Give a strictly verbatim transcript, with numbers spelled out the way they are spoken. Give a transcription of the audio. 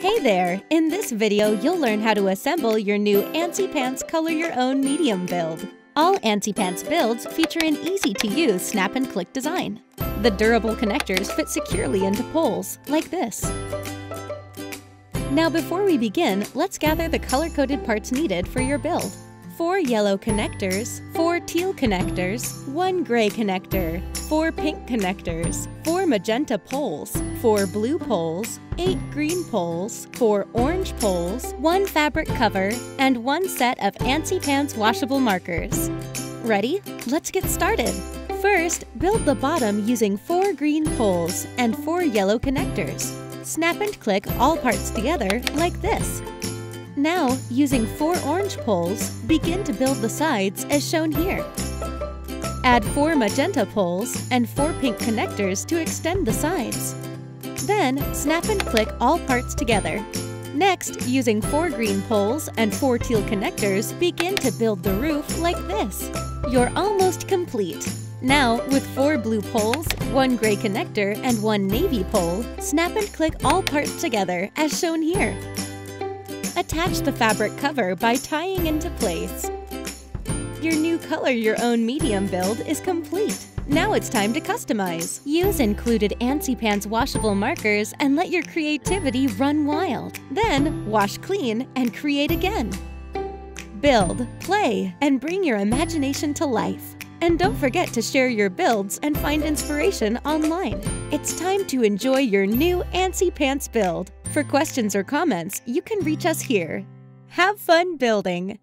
Hey there! In this video, you'll learn how to assemble your new Antsy Pants Color Your Own Medium build. All Antsy Pants builds feature an easy-to-use Snap and Click design. The durable connectors fit securely into poles, like this. Now before we begin, let's gather the color-coded parts needed for your build. Four yellow connectors, four teal connectors, one gray connector, four pink connectors, four magenta poles, four blue poles, eight green poles, four orange poles, one fabric cover, and one set of Antsy Pants washable markers. Ready? Let's get started! First, build the bottom using four green poles and four yellow connectors. Snap and click all parts together like this. Now, using four orange poles, begin to build the sides as shown here. Add four magenta poles and four pink connectors to extend the sides. Then, snap and click all parts together. Next, using four green poles and four teal connectors, begin to build the roof like this. You're almost complete. Now, with four blue poles, one gray connector, and one navy pole, snap and click all parts together as shown here. Attach the fabric cover by tying into place. Your new Color Your Own Medium build is complete. Now it's time to customize. Use included Antsy Pants washable markers and let your creativity run wild. Then, wash clean and create again. Build, play, and bring your imagination to life. And don't forget to share your builds and find inspiration online. It's time to enjoy your new Antsy Pants build. For questions or comments, you can reach us here. Have fun building!